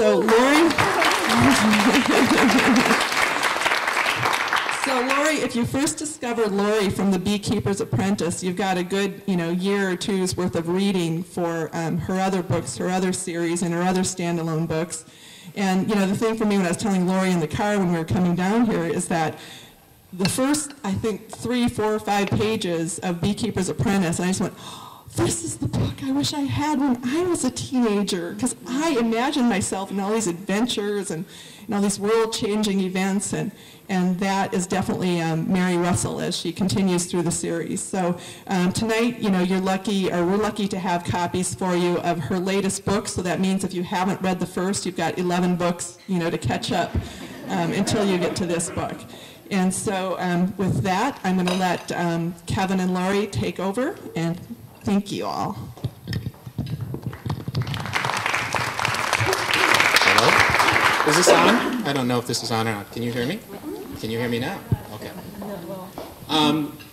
So Laurie, if you first discovered Laurie from the Beekeeper's Apprentice, you've got a good, year or two's worth of reading for her other books, her other series, and her other standalone books. And the thing for me when I was telling Laurie in the car when we were coming down here is that the first, I think, 3, 4, 5 pages of Beekeeper's Apprentice, I just went, oh, this is the book I wish I had when I was a teenager, because I imagined myself in all these adventures and all these world-changing events, and that is definitely Mary Russell as she continues through the series. So tonight, you're lucky, or we're lucky to have copies for you of her latest book, so that means if you haven't read the first, you've got 11 books, to catch up until you get to this book. And so with that, I'm going to let Kevin and Laurie take over, and thank you all. Hello? Is this on? I don't know if this is on or not. Can you hear me? Can you hear me now? Okay.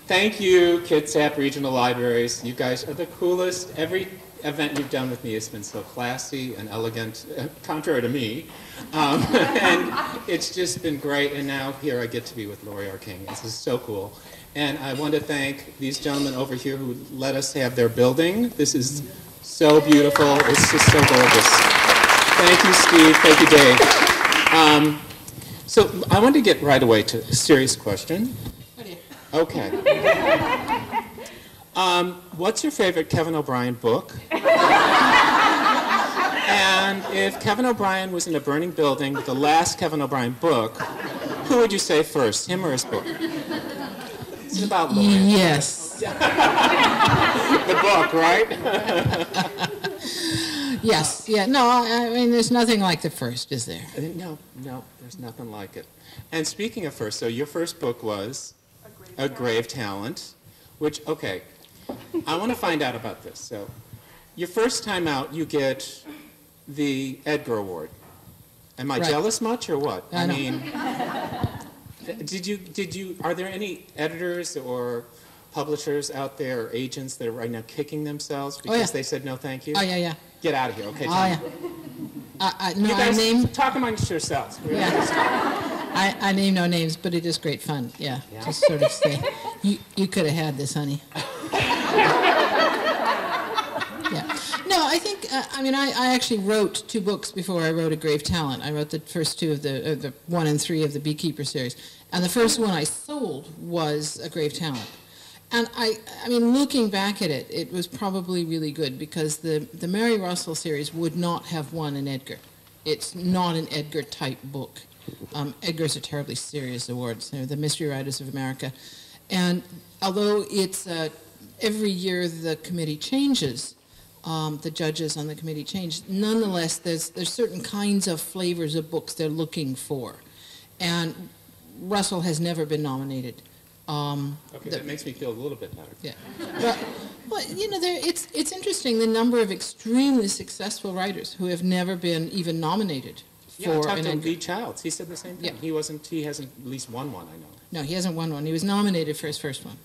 Thank you, Kitsap Regional Libraries. You guys are the coolest. Every event you've done with me has been so classy and elegant, contrary to me, and it's just been great, and now here I get to be with Laurie R. King. This is so cool, and I want to thank these gentlemen over here who let us have their building. This is so beautiful. It's just so gorgeous. Thank you, Steve. Thank you, Dave. So I want to get right away to a serious question. Okay. What's your favorite Kevin O'Brien book? And if Kevin O'Brien was in a burning building with the last Kevin O'Brien book, who would you say first, him or his book? It's about Laurie. Yes. The book, right? Yes. Yeah. No, I mean, there's nothing like the first, is there? No, there's nothing like it. And speaking of first, so your first book was A Grave Talent, which, okay. I want to find out about this. So, your first time out, you get the Edgar Award. Am I jealous much or what? I mean, are there any editors or publishers out there or agents that are right now kicking themselves because they said no, thank you? Oh yeah. Get out of here, okay? No, you guys talk amongst yourselves. I name no names, but it is great fun. Yeah. Just sort of say, you could have had this, honey. Yeah. No, I think, I actually wrote 2 books before I wrote A Grave Talent. I wrote the first 2 of the 1 and 3 of the Beekeeper series. And the first one I sold was A Grave Talent. And I mean, looking back at it, it was probably really good because the Mary Russell series would not have won an Edgar. It's not an Edgar-type book. Edgar's a terribly serious award. They're the Mystery Writers of America. And although it's every year the committee changes, the judges on the committee change, nonetheless there's certain kinds of flavors of books they're looking for. And Russell has never been nominated. Okay, that makes me feel a little bit better. Yeah. But it's interesting the number of extremely successful writers who have never been even nominated. Yeah, I talked to Lee Child. He said the same thing. Yeah. He hasn't at least won one, I know. No, he hasn't won one. He was nominated for his first one.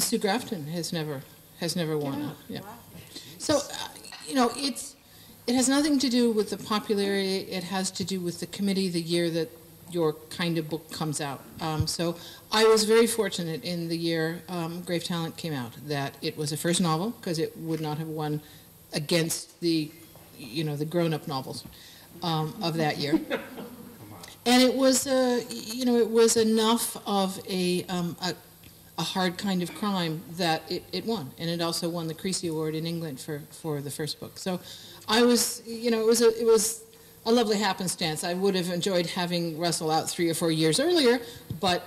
Sue Grafton has never won one. Yeah. Wow. So, it has nothing to do with the popularity. It has to do with the committee the year that your kind of book comes out. So I was very fortunate in the year Grave Talent came out that it was a first novel because it would not have won against the the grown-up novels of that year. And it was, it was enough of a hard kind of crime that it won. And it also won the Creasy Award in England for the first book. So I was, it was a lovely happenstance. I would have enjoyed having Russell out 3 or 4 years earlier, but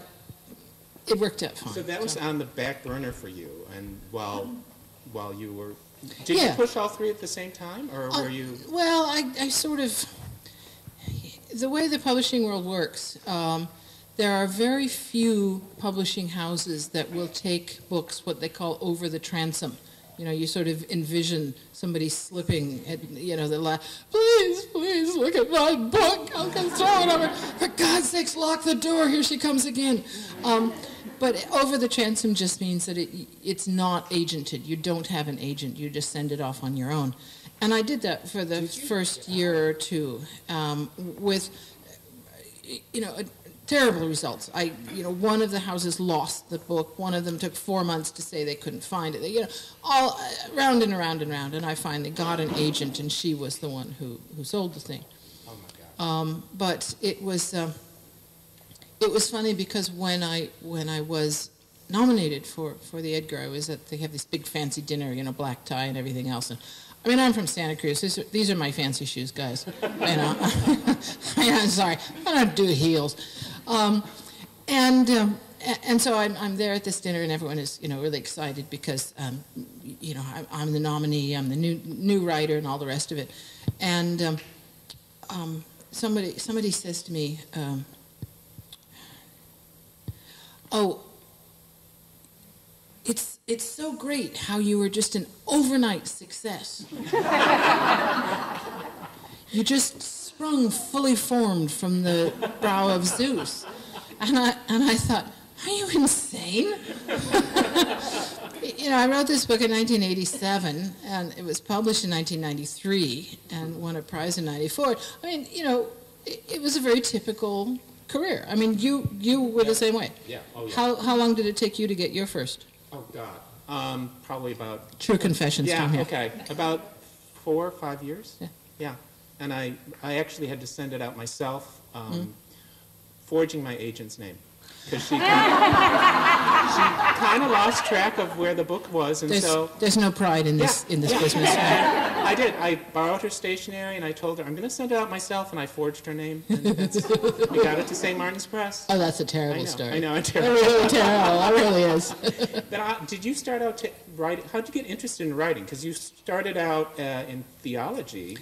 it worked out fine. So that was on the back burner for you, and while you were... Did you push all 3 at the same time, or were you... Well, I sort of... The way the publishing world works, there are very few publishing houses that will take books, what they call over the transom. You sort of envision somebody slipping at, the please look at my book, I'll come throw it over. For God's sakes, lock the door, here she comes again. But over the transom just means that it's not agented. You don't have an agent. You just send it off on your own. And I did that for the first year or two with, you know, terrible results. One of the houses lost the book. One of them took 4 months to say they couldn't find it. All round and round and round. And I finally got an agent, and she was the one who sold the thing. Oh my God! But it was funny because when I was nominated for the Edgar, they have this big fancy dinner, black tie and everything else. And I mean, I'm from Santa Cruz. These are my fancy shoes, guys. I'm sorry. I don't do heels. And so I'm there at this dinner, and everyone is really excited because I'm the nominee, I'm the new writer, and all the rest of it. And somebody says to me, "Oh, it's so great how you were just an overnight success. You just sprung fully formed from the brow of Zeus." And I thought, are you insane? I wrote this book in 1987, and it was published in 1993, and won a prize in 94. I mean, it was a very typical career. I mean, you were the same way. Yeah. Oh, yeah. How long did it take you to get your first? Oh, God. Probably about... True confessions. Yeah, from here. Okay. About 4 or 5 years. Yeah. Yeah. And I actually had to send it out myself, forging my agent's name. Because she kind of lost track of where the book was. And so... There's no pride in this, business. Yeah. I did. I borrowed her stationery, and I told her, I'm going to send it out myself, and I forged her name. And we got it to St. Martin's Press. Oh, that's a terrible story. I know. It's terrible. It really terrible. It really is. Did you start out writing? How did you get interested in writing? Because you started out in theology.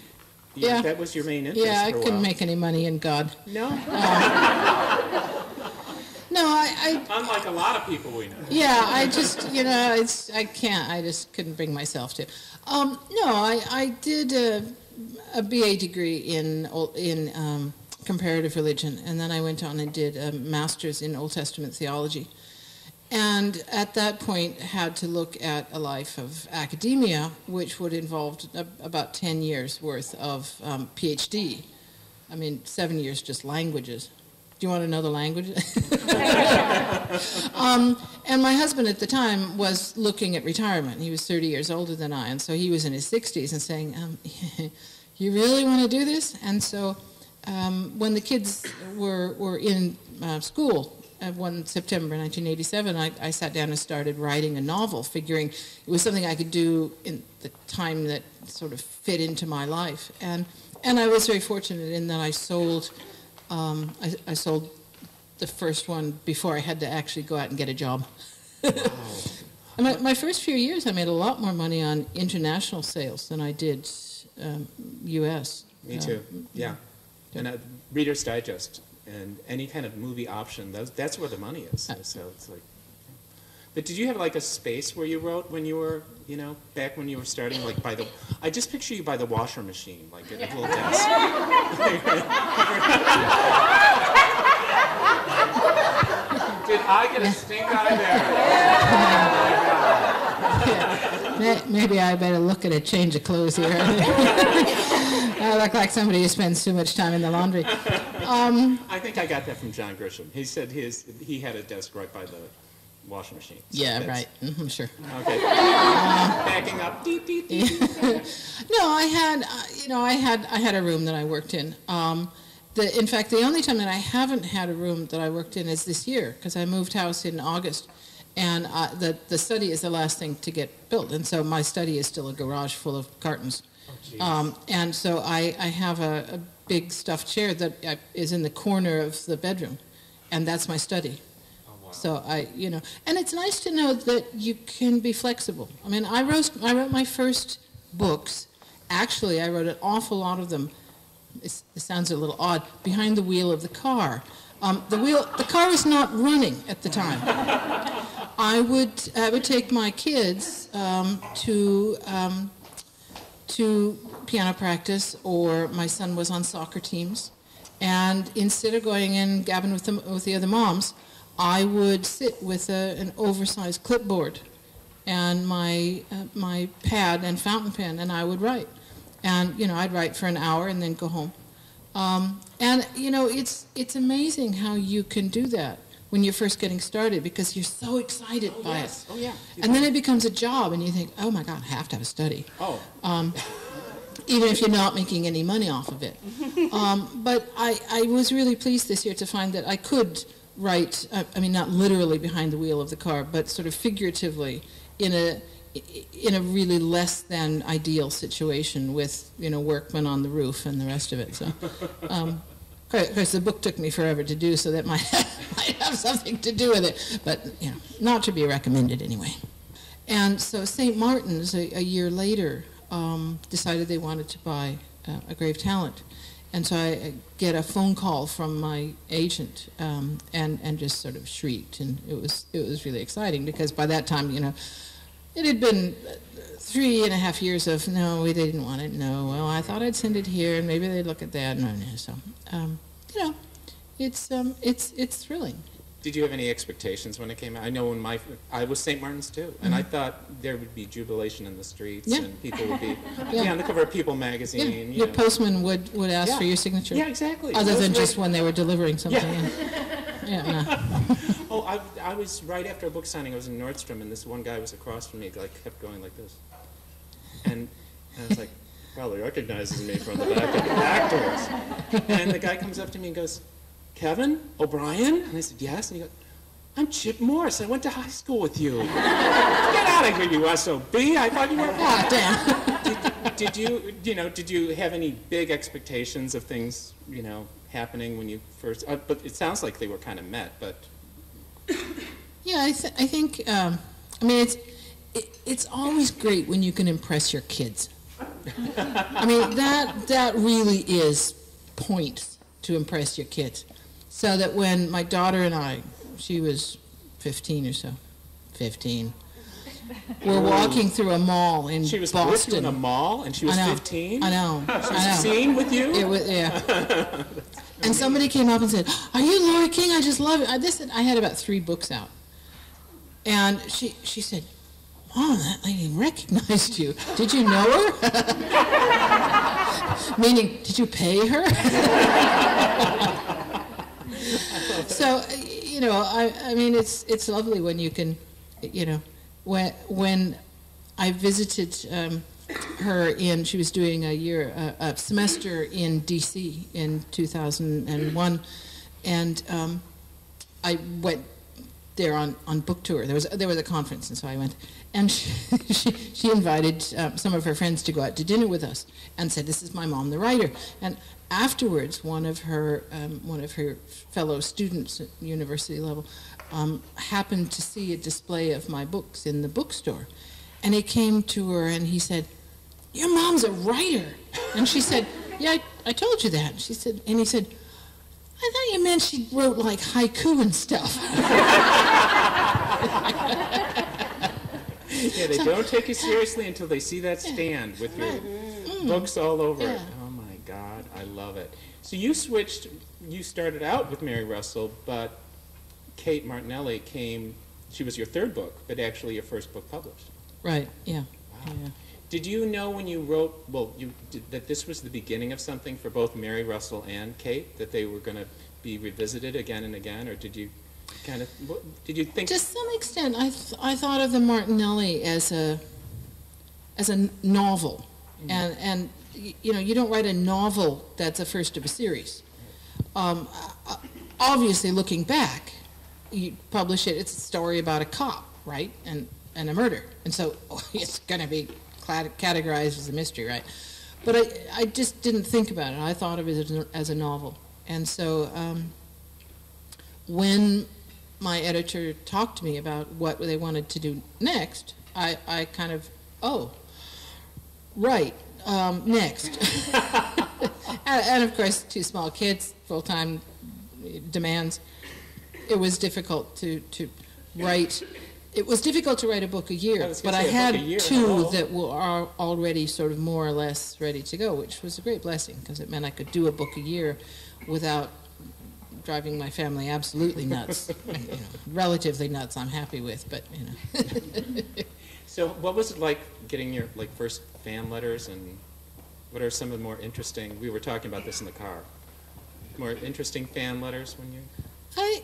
Yeah. That was your main interest. Yeah, I couldn't make any money in God. No? No, I... Unlike a lot of people we know. Yeah, I just, I can't. I just couldn't bring myself to. No, I did a BA degree in comparative religion, and then I went on and did a master's in Old Testament theology. And at that point, had to look at a life of academia, which would involve about 10 years worth of PhD. I mean, 7 years just languages. Do you want to know the language? And my husband at the time was looking at retirement. He was 30 years older than I, and so he was in his 60s and saying, you really want to do this? And so when the kids were in school, one September 1987, I sat down and started writing a novel, figuring it was something I could do in the time that sort of fit into my life. And I was very fortunate in that I sold, I sold the first one before I had to actually go out and get a job. Wow. And my first few years, I made a lot more money on international sales than I did U.S. Me too. Yeah, and Reader's Digest. And any kind of movie option, that's where the money is. So it's like, but did you have like a space where you wrote when you were, back when you were starting, like by the? I just picture you by the washer machine, like at a little desk. Did I get a stink eye there? Maybe I better look at a change of clothes here. I look like somebody who spends too much time in the laundry. I think I got that from John Grisham. He said he had a desk right by the washing machine. So yeah, right. Mm-hmm, sure. Okay. Backing up. Deep, deep, deep. No, I had a room that I worked in. In fact, the only time that I haven't had a room that I worked in is this year, because I moved house in August. And the study is the last thing to get built, and so my study is still a garage full of cartons. Oh, and so I have a big stuffed chair that is in the corner of the bedroom, and that's my study. Oh, wow. So and it's nice to know that you can be flexible. I mean, I wrote my first books. Actually, I wrote an awful lot of them. It sounds a little odd. Behind the wheel of the car. The car was not running at the time. I would take my kids to piano practice, or my son was on soccer teams, and instead of going in gabbing with the other moms, I would sit with an oversized clipboard and my pad and fountain pen, and I would write. And, you know, I'd write for an hour and then go home. And, you know, it's amazing how you can do that when you're first getting started, because you're so excited by it. Oh, yeah. And then it becomes a job, and you think, oh, my God, I have to have a study. Oh. Even if you're not making any money off of it. But I was really pleased this year to find that I could write, I mean, not literally behind the wheel of the car, but sort of figuratively in a really less than ideal situation with, you know, workmen on the roof and the rest of it. So, of course, the book took me forever to do, so that might have something to do with it, but, you know, not to be recommended anyway. And so St. Martin's, a year later, decided they wanted to buy A Grave Talent. And so I get a phone call from my agent, and just sort of shrieked, and it was really exciting, because by that time, you know, it had been 3.5 years of, no, they didn't want it, no, well, I thought I'd send it here, and maybe they'd look at that, no, so, you know, it's thrilling. Did you have any expectations when it came out? I know when I was St. Martin's too, and I thought there would be jubilation in the streets, and people would be on the cover of People magazine. Yeah. Your postman would ask for your signature. Yeah, exactly. Other than just when they were delivering something. I was right after a book signing. I was in Nordstrom, and this one guy was across from me, like kept going like this, and I was like, probably recognizes me from the back of the actors. And the guy comes up to me and goes, Kevin O'Brien? And I said, yes. And he goes, I'm Chip Morris. I went to high school with you. Get out of here, you SOB. I thought you were damn. Did you have any big expectations of things, you know, happening when you first, but it sounds like they were kind of met, but. Yeah, I think, I mean, it's always great when you can impress your kids. I mean, that really is points to impress your kids. So that when my daughter and I, she was 15 or so, 15, we're walking through a mall in Boston. She was with you in a mall, and she was 15? I know. She was seen with you? It was, yeah. And somebody came up and said, are you Laurie King? I just love it. I had about 3 books out. And she said, Mom, that lady recognized you. Did you know her? Meaning, did you pay her? So, you know, I mean, it's lovely when you can, you know, when I visited her she was doing a semester in DC in 2001, and I went there on book tour. There was a conference, and so I went. And she invited some of her friends to go out to dinner with us, and said, "This is my mom, the writer." And afterwards, one of her fellow students at university level happened to see a display of my books in the bookstore, and he came to her and he said, "Your mom's a writer," and she said, "Yeah, I told you that." She said, and he said, "I thought you meant she wrote like haiku and stuff." Yeah, they don't take you seriously until they see that stand with your books all over it. Oh my God, I love it. So you started out with Mary Russell, but Kate Martinelli she was your third book, but actually your first book published. Right, yeah. Wow. Yeah. Did you know when you wrote, that this was the beginning of something for both Mary Russell and Kate, that they were going to be revisited again and again, or did you kind of, did you think? To some extent, I thought of the Martinelli as a novel, and you know, you don't write a novel that's the first of a series. Obviously, looking back, you publish it. It's a story about a cop, right, and a murder, and so it's going to be categorized as a mystery, right? But I just didn't think about it. I thought of it as a novel. And so when my editor talked to me about what they wanted to do next, I kind of, next. and of course, 2 small kids, full-time demands. It was difficult to write. It was difficult to write a book a year, but I had 2 that were already sort of more or less ready to go, which was a great blessing, because it meant I could do a book a year without driving my family absolutely nuts, relatively nuts, I'm happy with, but, So what was it like getting your, first fan letters, and what are some of the more interesting, we were talking about this in the car, more interesting fan letters when you... It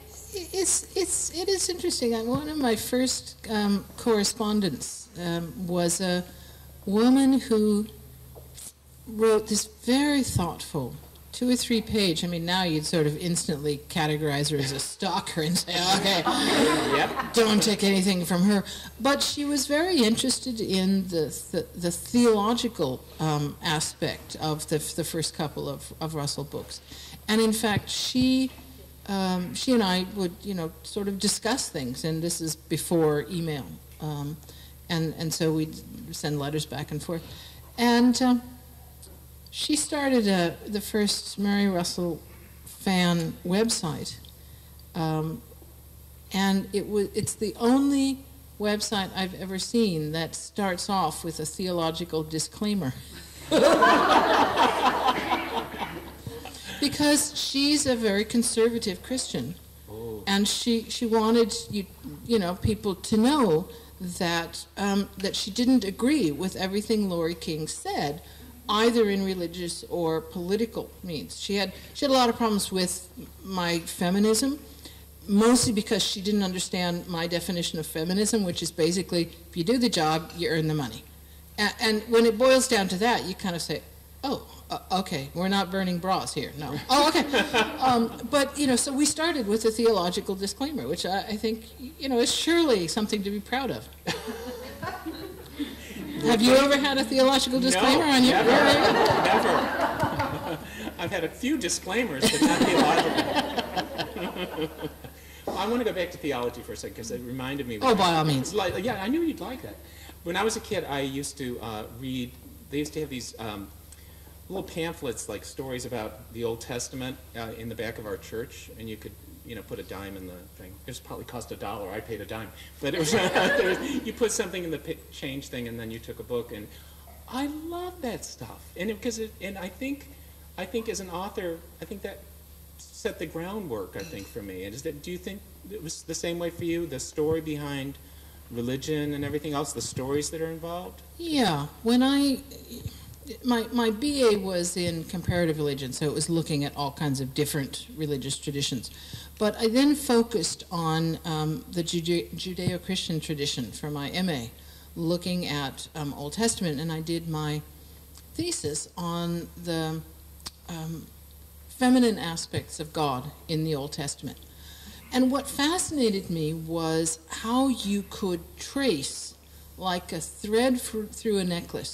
is interesting. One of my first correspondents was a woman who wrote this very thoughtful 2- or 3-page, I mean, now you'd sort of instantly categorize her as a stalker and say, okay, yep, don't take anything from her. But she was very interested in the theological aspect of the first couple of Russell books. And in fact, she and I would, sort of discuss things, and this is before email. And so we'd send letters back and forth. And she started the first Mary Russell fan website. And it's the only website I've ever seen that starts off with a theological disclaimer. Because she's a very conservative Christian, and she wanted people to know that that she didn't agree with everything Laurie King said, either in religious or political means. She had a lot of problems with my feminism, mostly because she didn't understand my definition of feminism, which is basically if you do the job, you earn the money, and when it boils down to that, you kind of say, oh. Okay, we're not burning bras here, no. Oh, okay. But, so we started with a theological disclaimer, which I think, is surely something to be proud of. Have you ever had a theological disclaimer on your Never. I've had a few disclaimers, but not theological. I want to go back to theology for a second, because it reminded me. Oh, by all means. I knew you'd like that. When I was a kid, I used to read, they used to have these... little pamphlets, like stories about the Old Testament in the back of our church, and you could, put a dime in the thing. It probably cost $1. I paid a dime. But it was, you put something in the change thing, and then you took a book, and I love that stuff. And I think as an author, I think that set the groundwork, for me. And do you think it was the same way for you, the story behind religion and everything else, the stories that are involved? Yeah. When My BA was in comparative religion, so it was looking at all kinds of different religious traditions. But I then focused on the Judeo-Christian tradition for my MA, looking at Old Testament, and I did my thesis on the feminine aspects of God in the Old Testament. And what fascinated me was how you could trace, like a thread through a necklace,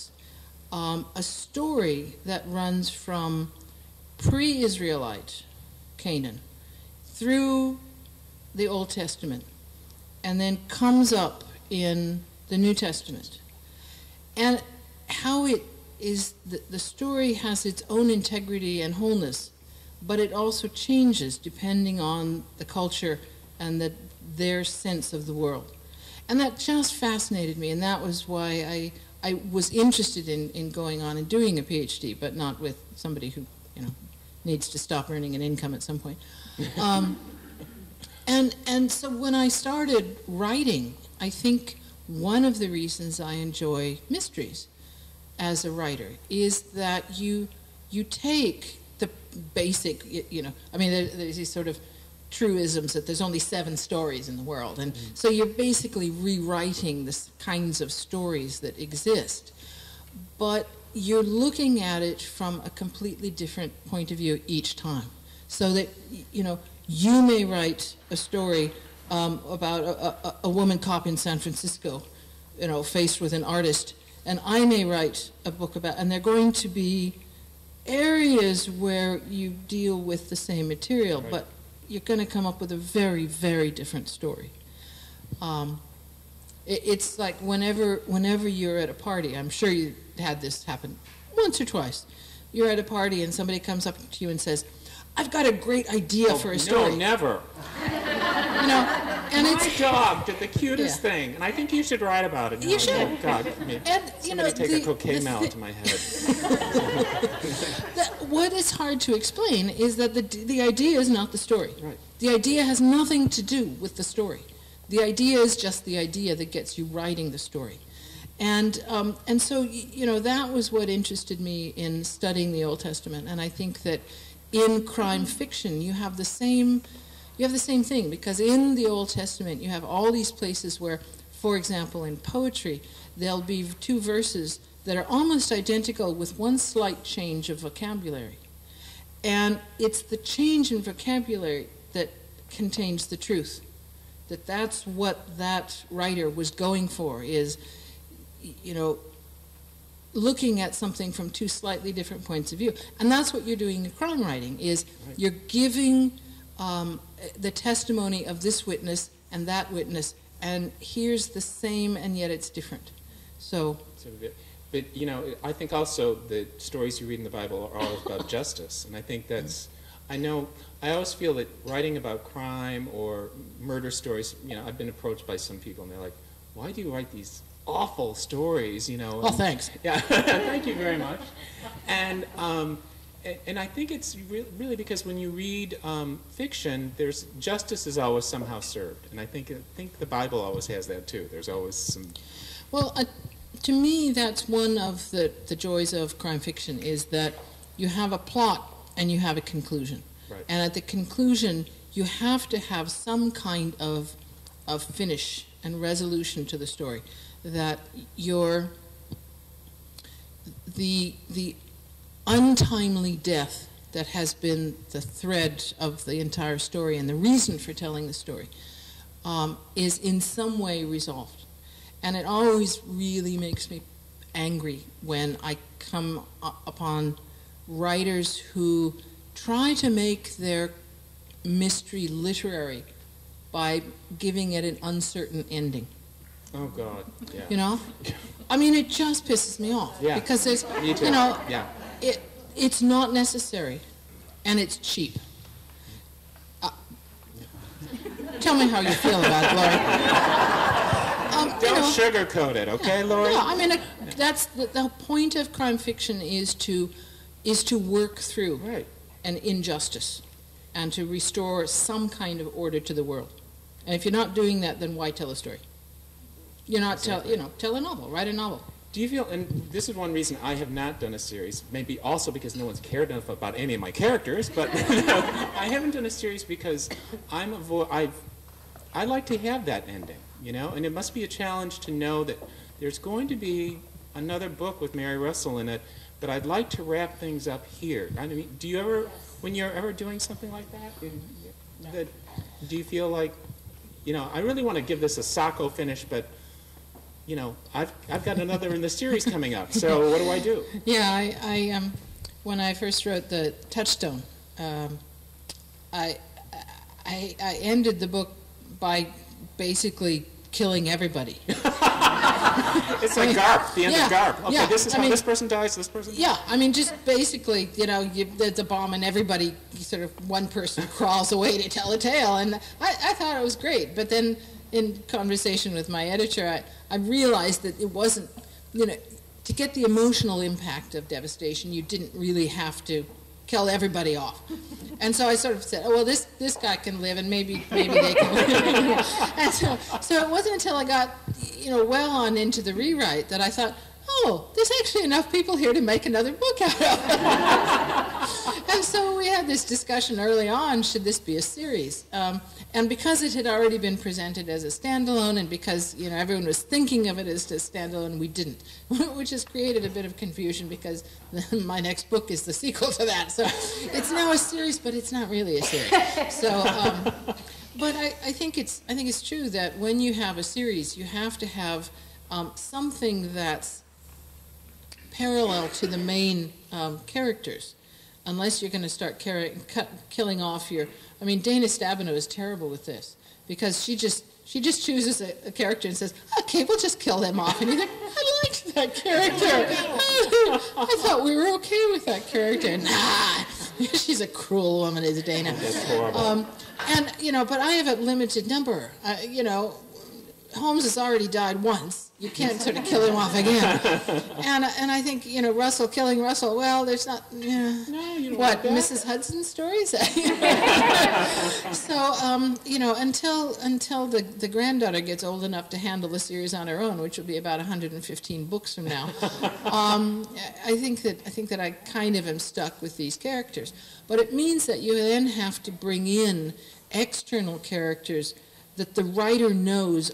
a story that runs from pre-Israelite Canaan through the Old Testament and then comes up in the New Testament. And how it is, the story has its own integrity and wholeness, but it also changes depending on the culture and their sense of the world. And that just fascinated me, and that was why I was interested in going on and doing a PhD, but not with somebody who, needs to stop earning an income at some point. And so when I started writing, I think one of the reasons I enjoy mysteries as a writer is that you take the basic, there's these sort of truisms that there's only 7 stories in the world, and so you're basically rewriting the kinds of stories that exist, but you're looking at it from a completely different point of view each time, so that you may write a story about a woman cop in San Francisco, faced with an artist, and I may write a book about, and they're going to be areas where you deal with the same material, right, but you're going to come up with a very, very different story. It's like whenever you're at a party, I'm sure you had this happen once or twice. You're at a party and somebody comes up to you and says, I've got a great idea for a story. No, never. And my dog did the cutest thing, and I think you should write about it. You should. Oh, God, take a cocaine mallet to my head. What is hard to explain is that the idea is not the story. Right. The idea has nothing to do with the story. The idea is just the idea that gets you writing the story. And so, that was what interested me in studying the Old Testament. And I think that in crime fiction, you have the same thing, because in the Old Testament, you have all these places where, for example, in poetry, there'll be two verses that are almost identical with one slight change of vocabulary. And it's the change in vocabulary that contains the truth, that's what that writer was going for, is, looking at something from two slightly different points of view. And that's what you're doing in crime writing, is you're giving the testimony of this witness and that witness, and here's the same and yet it's different. So but I think also the stories you read in the Bible are all about justice, and I think that's, I always feel that writing about crime or murder stories, I've been approached by some people and they're like, why do you write these awful stories, Oh, thanks. Yeah, thank you very much. And I think it's really because when you read fiction, there's justice is always somehow served. And I think the Bible always has that too. There's always some... Well, to me, that's one of the joys of crime fiction, is that you have a plot and you have a conclusion. Right. And at the conclusion, you have to have some kind of finish and resolution to the story, that the untimely death that has been the thread of the entire story and the reason for telling the story is in some way resolved. And it always really makes me angry when I come upon writers who try to make their mystery literary by giving it an uncertain ending. Oh, God, yeah. It just pisses me off. Yeah. Because there's, it's not necessary, and it's cheap. Tell me how you feel about it, Laurie. Don't sugarcoat it, okay, Laurie? No, that's the point of crime fiction, is to work through an injustice and to restore some kind of order to the world. And if you're not doing that, then why tell a story? You're not tell a novel, write a novel. Do you feel, and this is one reason I have not done a series, maybe also because no one's cared enough about any of my characters, but I haven't done a series because I like to have that ending, and it must be a challenge to know that there's going to be another book with Mary Russell in it, but I'd like to wrap things up here. Do you ever, when you're ever doing something like that, do you feel like, I really want to give this a Sacco finish, but I've got another in the series coming up, so what do I do? Yeah, I when I first wrote the Touchstone, I ended the book by basically killing everybody. It's like GARP, the end of GARP. Okay, this is how this person dies, this person dies. Yeah, just basically, there's a bomb and everybody, sort of one person crawls away to tell a tale, and I thought it was great, but then in conversation with my editor, I realized that it wasn't, to get the emotional impact of devastation, you didn't really have to kill everybody off. And so I sort of said, oh, well, this guy can live, and maybe they can live. And so it wasn't until I got, well on into the rewrite that I thought, oh, there's actually enough people here to make another book out of. And so we had this discussion early on, should this be a series? And because it had already been presented as a standalone, and because everyone was thinking of it as a standalone, we didn't, which has created a bit of confusion because my next book is the sequel to that. So it's now a series, but it's not really a series. So, but I think it's true that when you have a series, you have to have something that's parallel to the main characters, unless you're going to start killing off your... Dana Stabenow is terrible with this, because she just chooses a character and says, okay, we'll just kill them off. And you think, I liked that character. I thought we were okay with that character. Nah, she's a cruel woman, is Dana. That's horrible. And, you know, but I have a limited number. You know, Holmes has already died once. You can't sort of kill him off again. And I think, you know, Russell killing Russell, well, there's not, no, you don't what, like Mrs. Hudson stories? So, you know, until the granddaughter gets old enough to handle the series on her own, which will be about 115 books from now, I think that I kind of am stuck with these characters. But it means that you then have to bring in external characters that the writer knows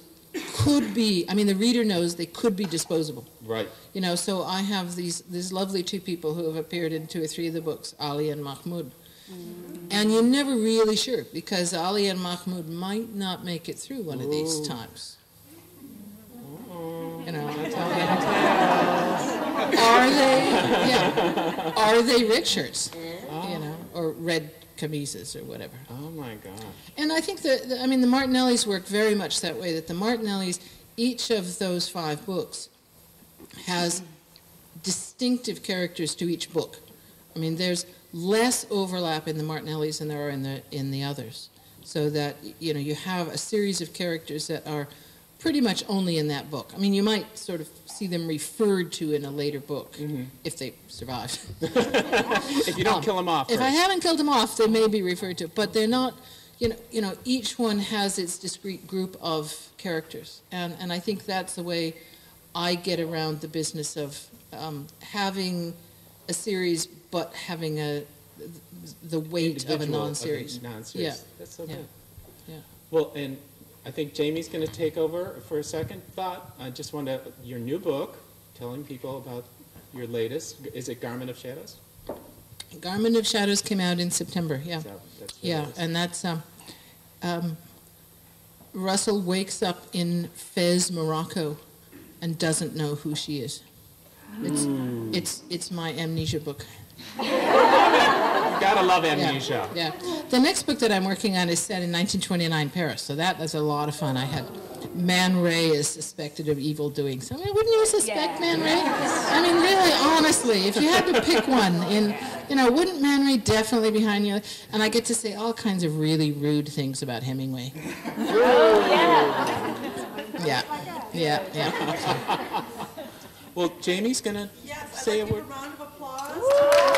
could be, I mean, the reader knows they could be disposable. Right. You know, so I have these lovely two people who have appeared in two or three of the books, Ali and Mahmoud. Mm. And you're never really sure, because Ali and Mahmoud might not make it through one of these times. You know, are they red shirts? Oh. You know, or red camises or whatever. Oh my God! And I think that I mean the Martinellis work very much that way. That the Martinellis, each of those five books, has distinctive characters to each book. I mean, there's less overlap in the Martinellis than there are in the others. So that you know you have a series of characters that are pretty much only in that book. I mean, you might sort of see them referred to in a later book if they survive. If you don't kill them off. If I haven't killed them off, they may be referred to, but they're not. You know, each one has its discrete group of characters, and I think that's the way I get around the business of having a series but having the weight of a non-series. Yeah, that's so good. Yeah. Well, and I think Jamie's going to take over for a second, but I just want to, your new book, telling people about your latest, is it Garment of Shadows? Garment of Shadows came out in September, yeah. So that's yeah, and that's, Russell wakes up in Fez, Morocco, and doesn't know who she is. It's my amnesia book. You gotta love amnesia. Yeah, yeah. The next book that I'm working on is set in 1929 Paris, so that is a lot of fun. I had Man Ray is suspected of evil doing something. Wouldn't you suspect Man Ray? I mean, really, honestly, if you had to pick one, you know, wouldn't Man Ray definitely be behind you? And I get to say all kinds of really rude things about Hemingway. Oh, yeah. Yeah. Well, Jamie's gonna say a word. A round of applause.